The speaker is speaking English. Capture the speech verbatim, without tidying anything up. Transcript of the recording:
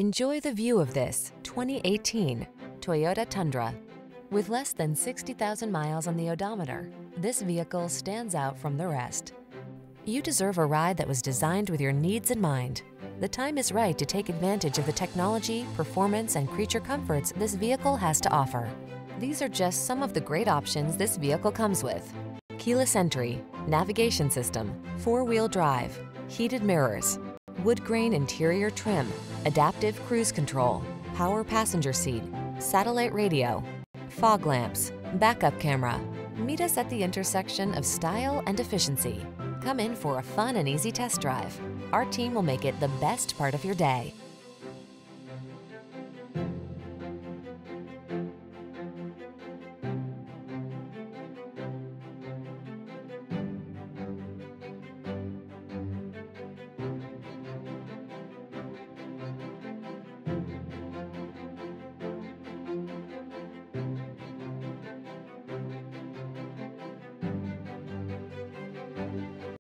Enjoy the view of this twenty eighteen Toyota Tundra. With less than sixty thousand miles on the odometer, this vehicle stands out from the rest. You deserve a ride that was designed with your needs in mind. The time is right to take advantage of the technology, performance, and creature comforts this vehicle has to offer. These are just some of the great options this vehicle comes with: keyless entry, navigation system, four-wheel drive, heated mirrors, wood grain interior trim, adaptive cruise control, power passenger seat, satellite radio, fog lamps, backup camera. Meet us at the intersection of style and efficiency. Come in for a fun and easy test drive. Our team will make it the best part of your day.